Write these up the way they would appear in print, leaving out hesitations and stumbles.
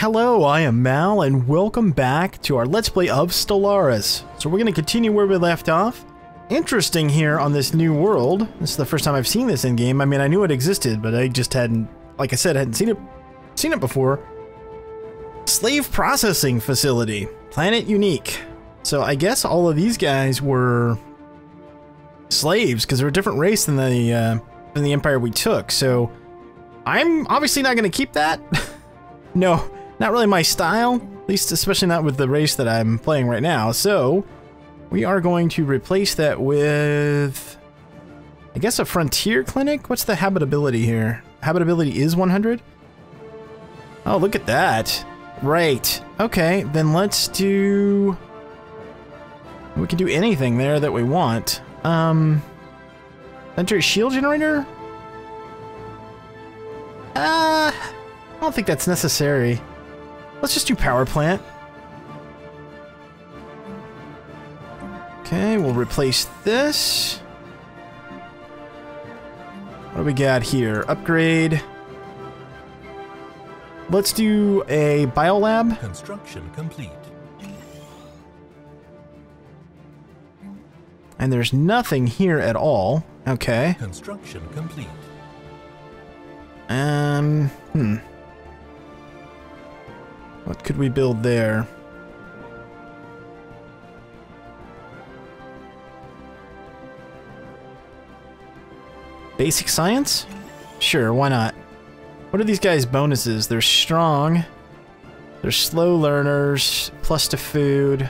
Hello, I am Mal, and welcome back to our Let's Play of Stellaris. So we're going to continue where we left off. Interesting here on this new world. This is the first time I've seen this in-game. I mean, I knew it existed, but I just hadn't, like I said, hadn't seen it before. Slave processing facility. Planet unique. So I guess all of these guys were slaves, because they're a different race than the Empire we took. So I'm obviously not going to keep that. No, not really my style, at least especially not with the race that I'm playing right now. So we are going to replace that with, I guess, a frontier clinic. What's the habitability here? Habitability is 100. Oh, look at that. Right. Okay, then let's do, we can do anything there that we want. Enter a shield generator? I don't think that's necessary. Let's just do power plant. Okay, we'll replace this. What do we got here? Upgrade. Let's do a biolab. Construction complete. And there's nothing here at all. Okay. Construction complete. What could we build there? Basic science? Sure, why not? What are these guys' bonuses? They're strong. They're slow learners. Plus to food.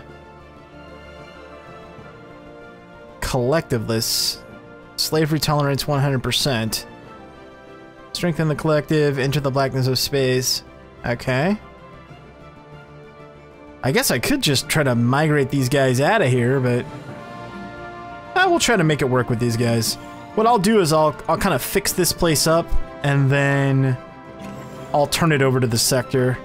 Collectiveless. Slavery tolerance 100%. Strengthen the collective. Enter the blackness of space. Okay. I guess I could just try to migrate these guys out of here, but I will try to make it work with these guys. What I'll do is I'll kind of fix this place up, and then I'll turn it over to the sector.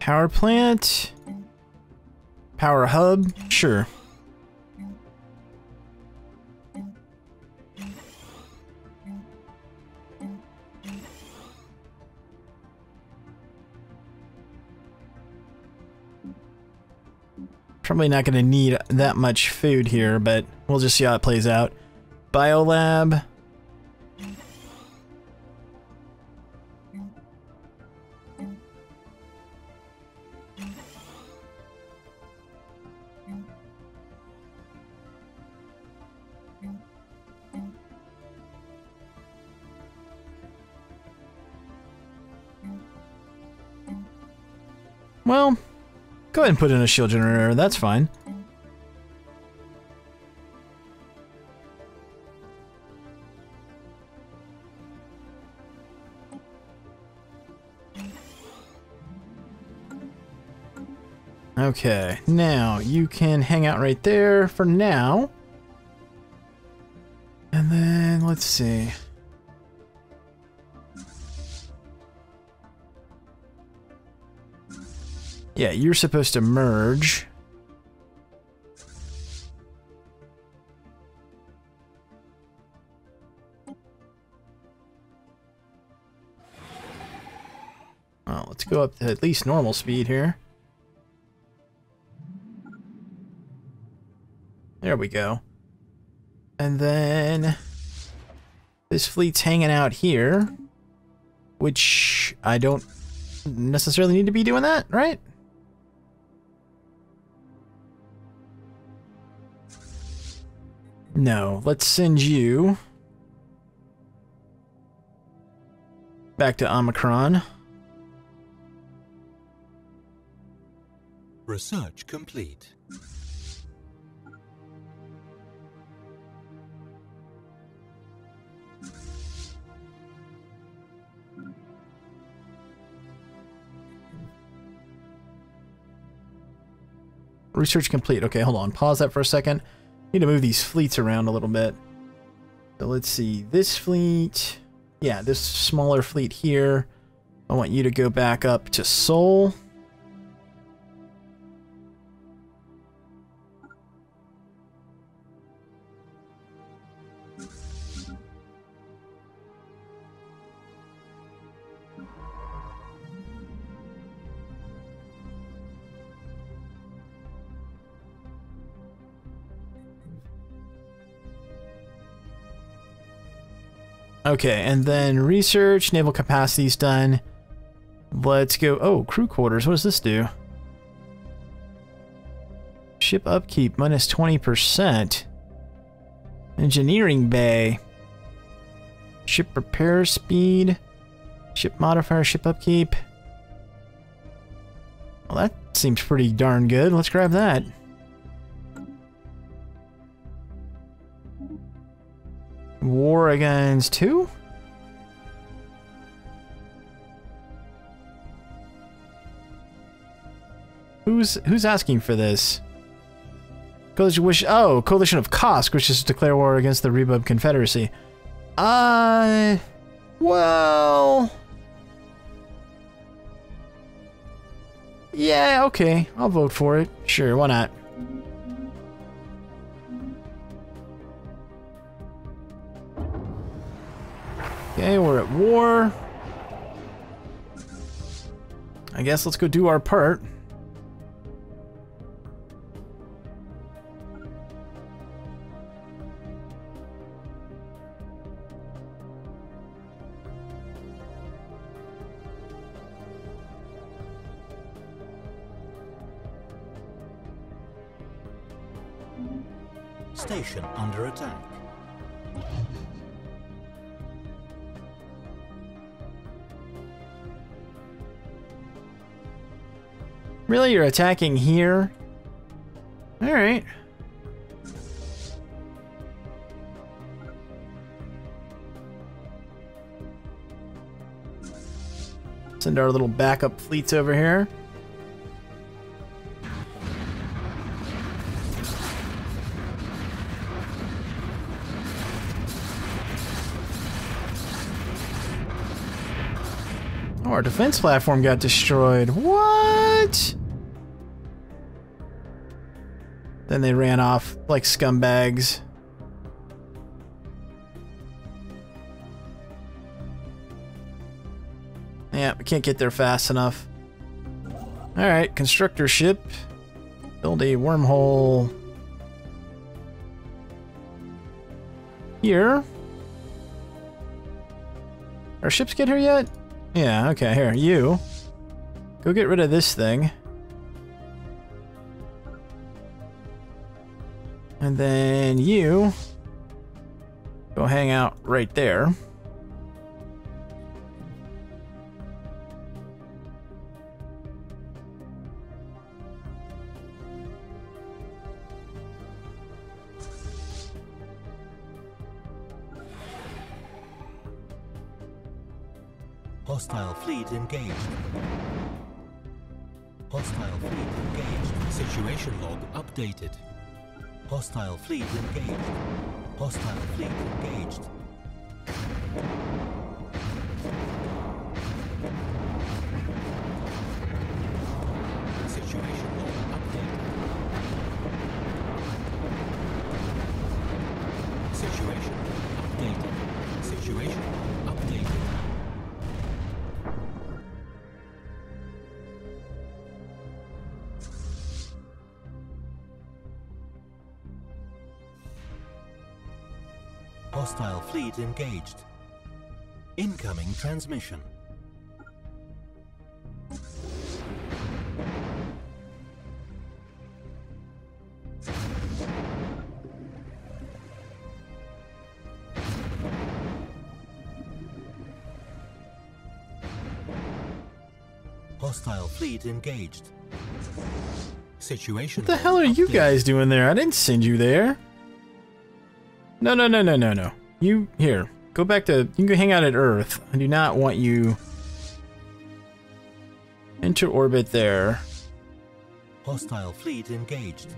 Power plant, power hub, sure. Probably not going to need that much food here, but we'll just see how it plays out. Biolab. Well, go ahead and put in a shield generator, that's fine. Okay, now you can hang out right there for now. And then, let's see. Yeah, you're supposed to merge. Well, let's go up to at least normal speed here. There we go. And then this fleet's hanging out here, which I don't necessarily need to be doing that, right? No, let's send you back to Omicron. Research complete. Research complete. Okay, hold on. Pause that for a second. Need to move these fleets around a little bit. So let's see. This fleet. Yeah, this smaller fleet here. I want you to go back up to Seoul. Okay, and then research, naval capacity's done. Let's go. Oh, crew quarters. What does this do? Ship upkeep, minus 20%. Engineering bay. Ship repair speed. Ship modifier, ship upkeep. Well, that seems pretty darn good. Let's grab that. War against who? Who's asking for this? Coalition of Kosk, which is to declare war against the Rebub Confederacy. Well... Yeah, okay. I'll vote for it. Sure, why not? Okay, we're at war. I guess let's go do our part. Station under attack. Really, you're attacking here? Alright. Send our little backup fleets over here. Oh, our defense platform got destroyed. What? Then they ran off like scumbags. Yeah, we can't get there fast enough. Alright, constructor ship. Build a wormhole. Here. Our ships get here yet? Yeah, okay, here, you. Go get rid of this thing. And then you go hang out right there. Hostile fleet engaged. Hostile fleet engaged. Situation log updated. Hostile fleet engaged. Hostile fleet engaged. Situation log updated. Situation updated. Situation updated. Hostile fleet engaged. Incoming transmission. Hostile fleet engaged. Situation. What the hell are you guys doing there? I didn't send you there. No. You, here, go back to, you can go hang out at Earth. I do not want you enter orbit there. Hostile fleet engaged.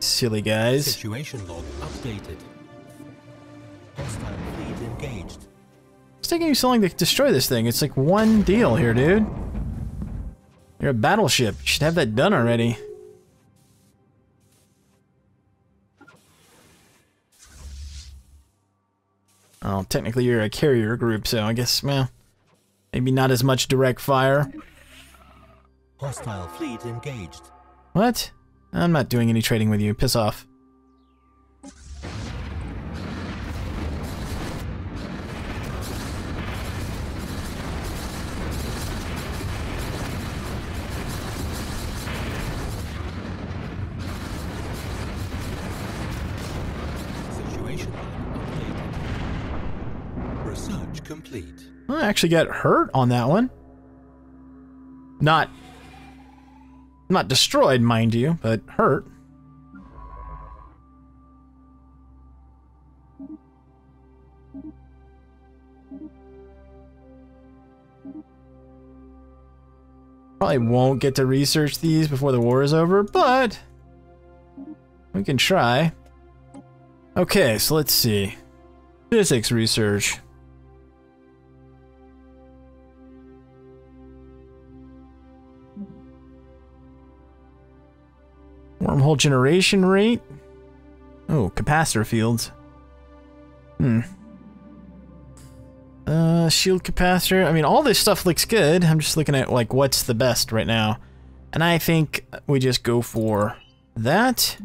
Silly guys. Situation log updated. Hostile fleet engaged. It's taking you so long to destroy this thing. It's like one deal here, dude. You're a battleship. You should have that done already. Oh, technically you're a carrier group, so I guess, well, maybe not as much direct fire. Hostile fleet engaged. What? I'm not doing any trading with you. Piss off. I actually got hurt on that one. Not destroyed, mind you, but hurt. Probably won't get to research these before the war is over, but we can try. Okay, so let's see. Physics research. Wormhole generation rate? Oh, capacitor fields. Hmm. Shield capacitor. I mean, all this stuff looks good. I'm just looking at, like, what's the best right now. And I think we just go for that.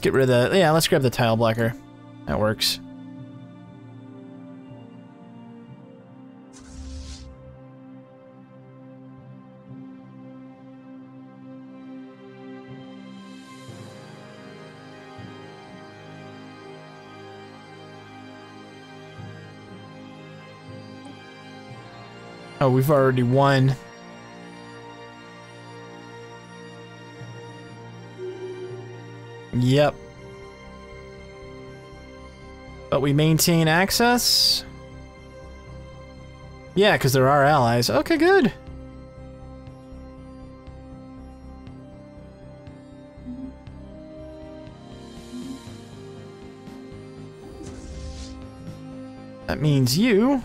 Get rid of the, yeah, let's grab the tile blocker. That works. Oh, we've already won. Yep. But we maintain access? Yeah, because there are allies. Okay, good. That means you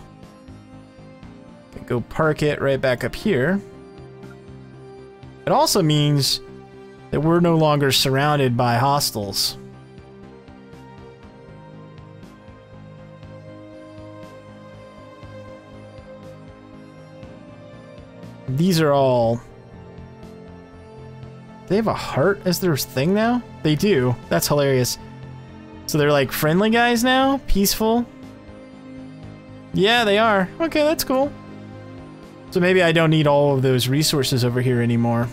can go park it right back up here. It also means that we're no longer surrounded by hostiles. These are all... They have a heart as their thing now? They do. That's hilarious. So they're like friendly guys now? Peaceful? Yeah, they are. Okay, that's cool. So maybe I don't need all of those resources over here anymore.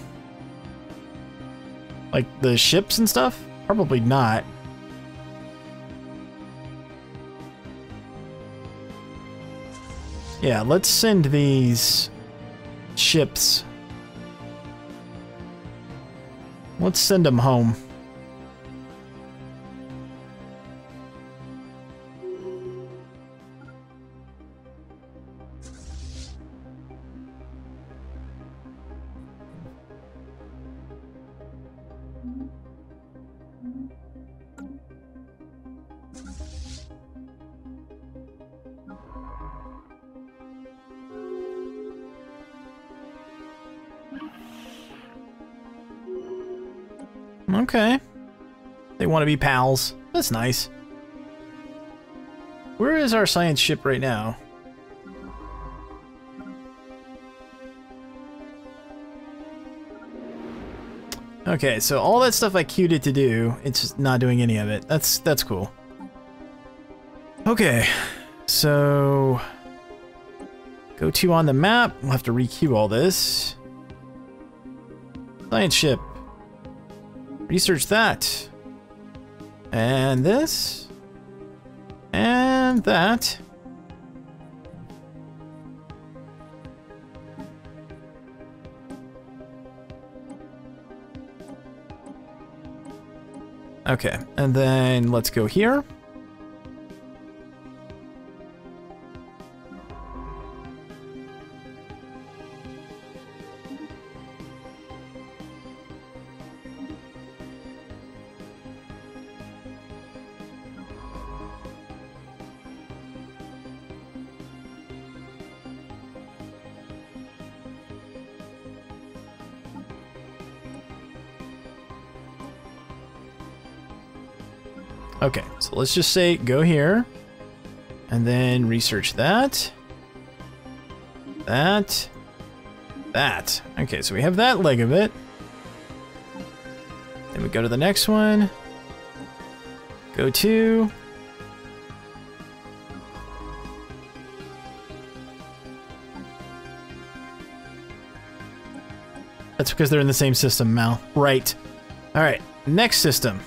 Like the ships and stuff? Probably not. Yeah, let's send these ships. Let's send them home. Okay. They want to be pals. That's nice. Where is our science ship right now? Okay, so all that stuff I queued it to do, it's not doing any of it. That's cool. Okay. So... Go to on the map. We'll have to re-queue all this. Science ship. Research that. And this. And that. Okay, and then let's go here. Okay, so let's just say go here, and then research that, that. Okay, so we have that leg of it. Then we go to the next one, go to, that's because they're in the same system, Mal. Right. All right, next system.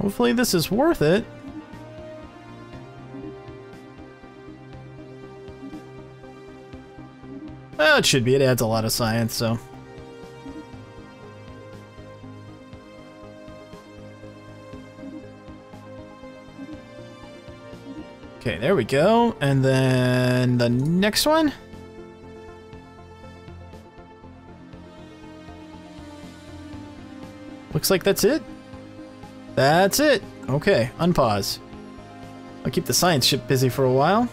Hopefully this is worth it. Well, it should be. It adds a lot of science, so. Okay, there we go. And then the next one. Looks like that's it. That's it. Okay, unpause. I'll keep the science ship busy for a while.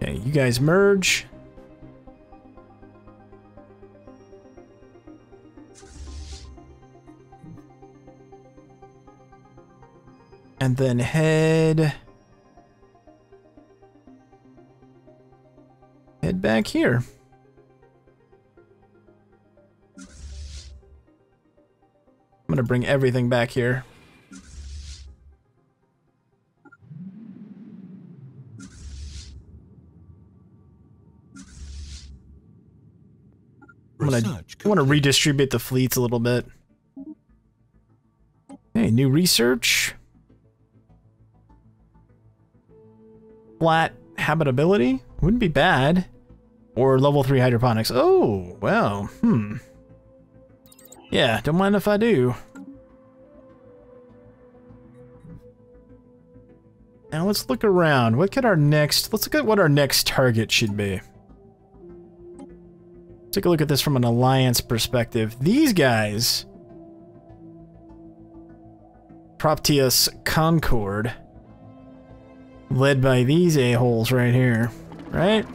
Okay, you guys merge. And then head back here. I'm gonna bring everything back here. I wanna redistribute the fleets a little bit. Hey, new research. Flat habitability wouldn't be bad, or level 3 hydroponics. Oh, well, yeah, don't mind if I do. Now let's look around. What could our next? Let's look at what our next target should be. Let's take a look at this from an alliance perspective. These guys, Proptius' Concord. Led by these a-holes right here, right?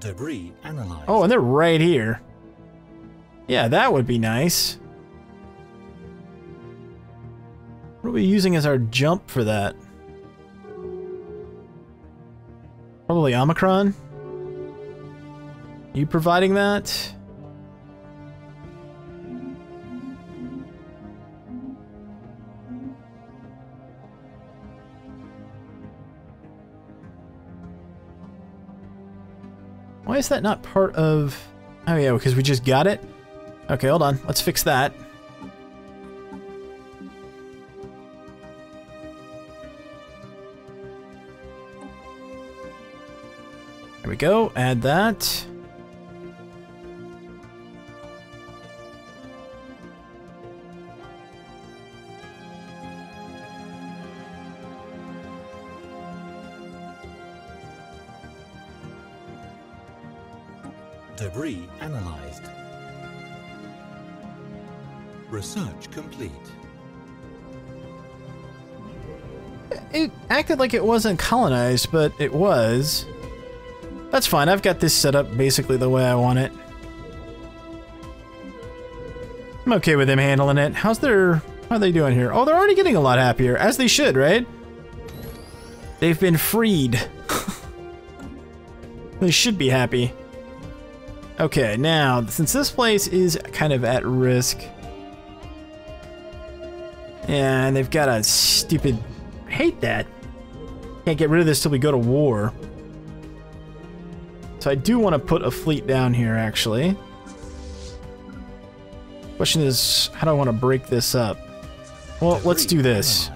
Debris analyzed. Oh, and they're right here. Yeah, that would be nice. What are we using as our jump for that? Probably Omicron. You providing that? Why is that not part of... Oh yeah, because we just got it? Okay, hold on. Let's fix that. There we go. Add that. Debris analyzed. Research complete. It acted like it wasn't colonized, but it was. That's fine. I've got this set up basically the way I want it. I'm okay with them handling it. How's their... How are they doing here? Oh, they're already getting a lot happier, as they should, right? They've been freed. They should be happy. Okay, now, since this place is kind of at risk, and they've got a stupid... I hate that. Can't get rid of this till we go to war. So I do want to put a fleet down here, actually. Question is, how do I want to break this up? Well, let's do this.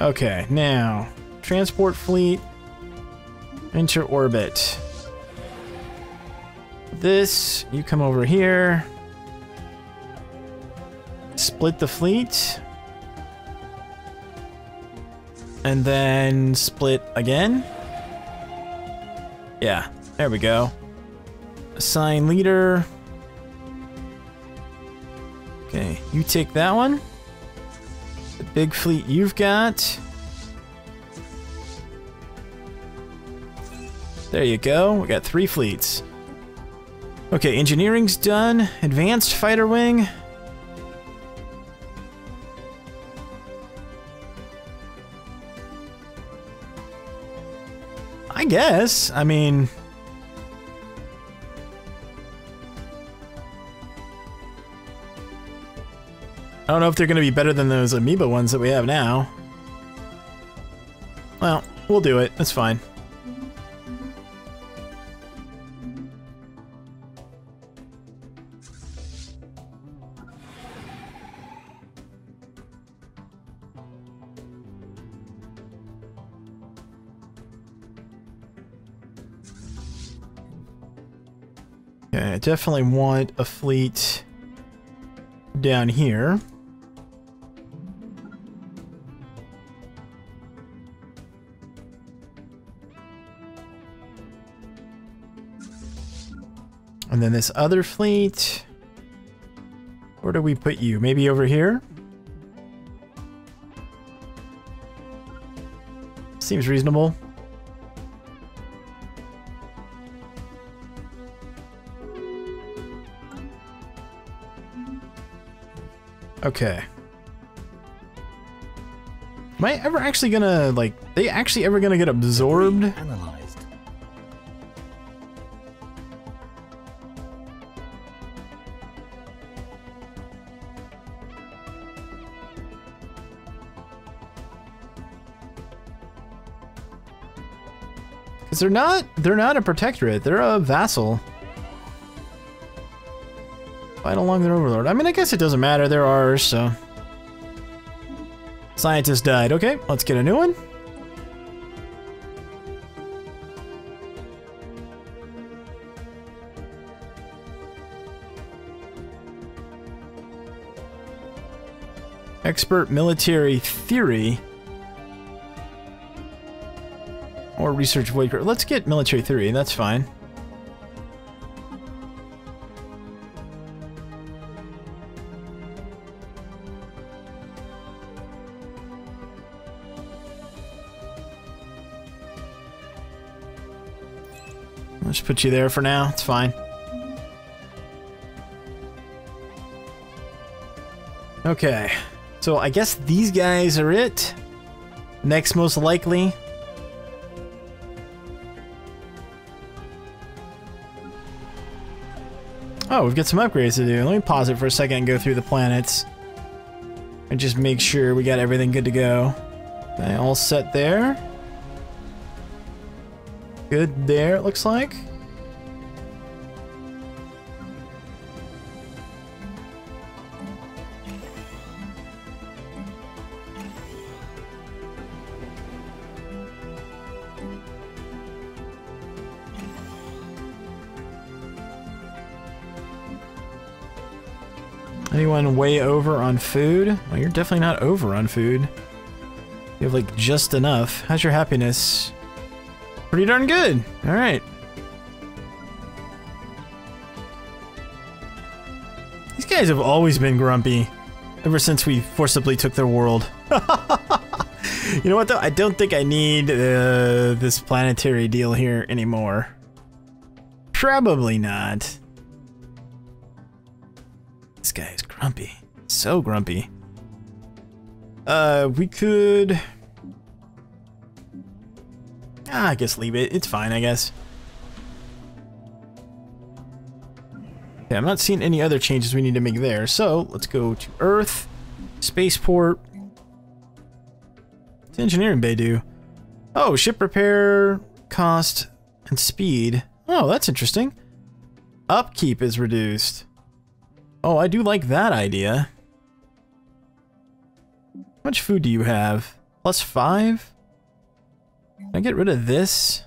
Okay, now, transport fleet, enter orbit. This, you come over here. Split the fleet. And then split again. Yeah, there we go. Assign leader. Okay, you take that one. The big fleet you've got. There you go, we got 3 fleets. Okay, engineering's done. Advanced fighter wing. I guess, I mean... I don't know if they're going to be better than those amoeba ones that we have now. Well, we'll do it. That's fine. Okay, I definitely want a fleet down here. And then this other fleet, where do we put you? Maybe over here? Seems reasonable. Okay. Am I ever actually gonna, like, they actually ever gonna get absorbed? Because they're not a protectorate, they're a vassal. Fight along their overlord. I mean, I guess it doesn't matter, they're ours, so... Scientist died. Okay, let's get a new one. Expert military theory. Or research void. Let's get military theory, that's fine. Just put you there for now, it's fine. Okay, so I guess these guys are it. Next most likely. Oh, we've got some upgrades to do. Let me pause it for a second and go through the planets. And just make sure we got everything good to go. Okay, all set there. Good there, it looks like. Anyone way over on food? Well, you're definitely not over on food. You have like just enough. How's your happiness? Pretty darn good. All right. These guys have always been grumpy ever since we forcibly took their world. You know what though? I don't think I need this planetary deal here anymore. Probably not. This guy is grumpy. So grumpy. We could... I guess leave it. It's fine, I guess. Okay, I'm not seeing any other changes we need to make there. So, let's go to Earth. Spaceport. What's engineering bay do? Oh, ship repair, cost, and speed. Oh, that's interesting. Upkeep is reduced. Oh, I do like that idea. How much food do you have? +5? Can I get rid of this?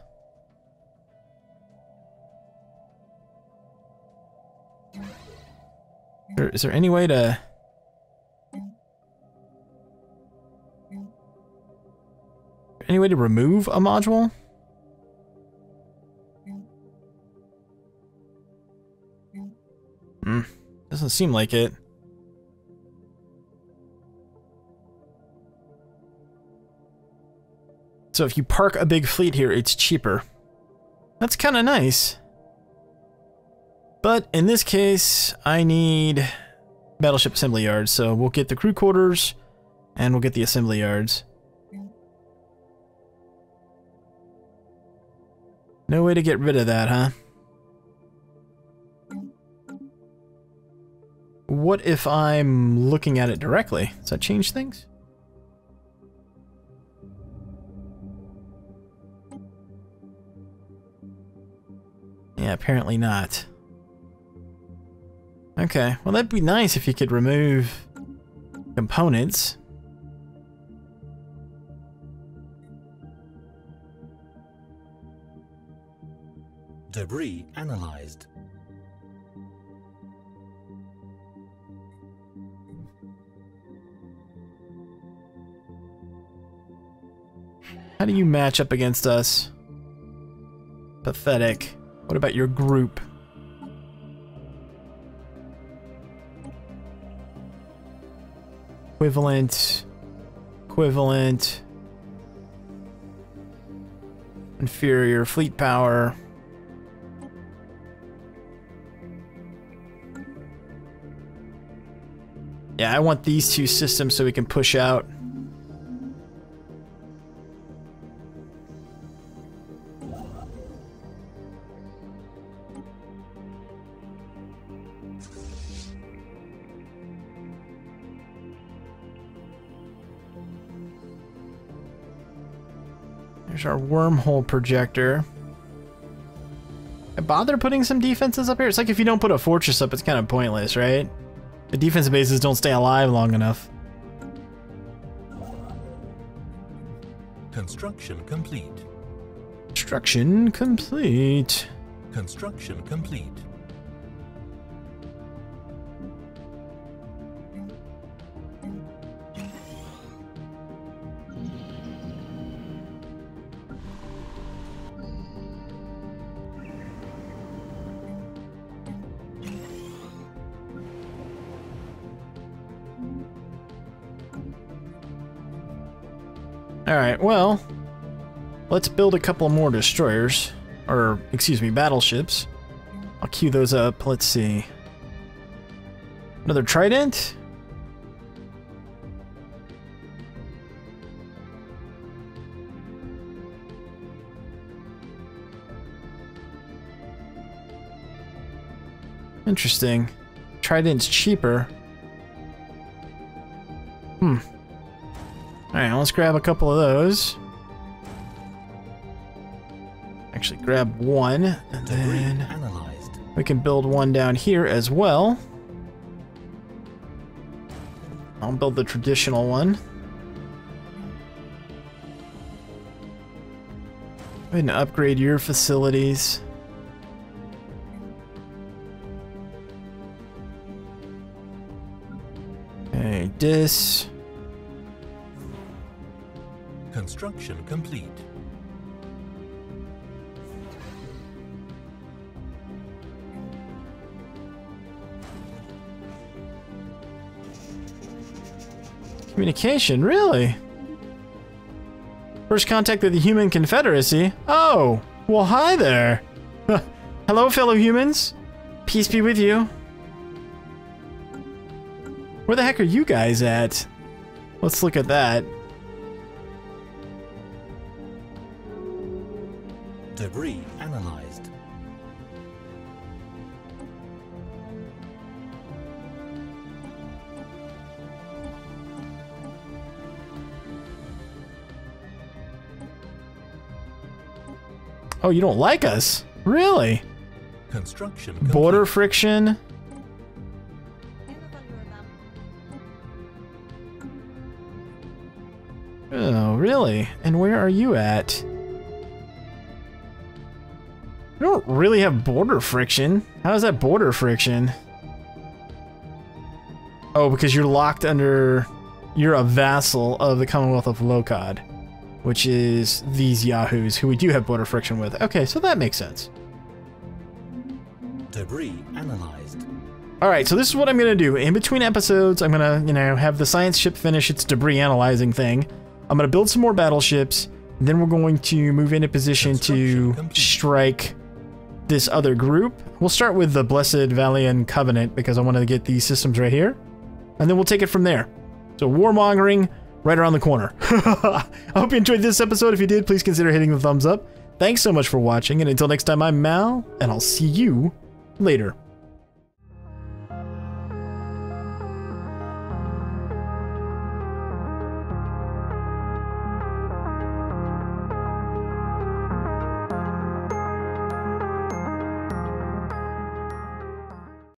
Is there any way to... Any way to remove a module? Hmm. Doesn't seem like it. So if you park a big fleet here, it's cheaper. That's kind of nice. But in this case, I need battleship assembly yards. So we'll get the crew quarters and we'll get the assembly yards. No way to get rid of that, huh? What if I'm looking at it directly? Does that change things? Yeah, apparently not. Okay, well that'd be nice if you could remove components. Debris analyzed. How do you match up against us? Pathetic. What about your group? Equivalent. Equivalent. Inferior fleet power. Yeah, I want these two systems so we can push out. There's our wormhole projector. I bother putting some defenses up here. It's like if you don't put a fortress up, it's kind of pointless, right? The defensive bases don't stay alive long enough. Construction complete. Construction complete. Construction complete. Alright, well, let's build a couple more destroyers, or, excuse me, battleships. I'll queue those up, let's see. Another trident? Interesting. Trident's cheaper. Hmm. Alright, let's grab a couple of those. Actually, grab one, and then we can build one down here as well. I'll build the traditional one. Go ahead and upgrade your facilities. Okay, dis. Construction complete. Communication, really? First contact with the human Confederacy? Oh, well, hi there. Hello, fellow humans. Peace be with you. Where the heck are you guys at? Let's look at that. Debris analyzed. Oh, you don't like us? Really? Construction complete. Border friction. Oh, really? And where are you at? We don't really have border friction. How is that border friction? Oh, because you're locked under... You're a vassal of the Commonwealth of Lokod, which is these yahoos who we do have border friction with. Okay, so that makes sense. Debris analyzed. Alright, so this is what I'm going to do. In between episodes, I'm going to, have the science ship finish its debris analyzing thing. I'm going to build some more battleships. Then we're going to move into position to strike this other group. We'll start with the Blessed Valiant Covenant because I want to get these systems right here. And then we'll take it from there. So warmongering right around the corner. I hope you enjoyed this episode. If you did, please consider hitting the thumbs up. Thanks so much for watching, and until next time, I'm Mal, and I'll see you later.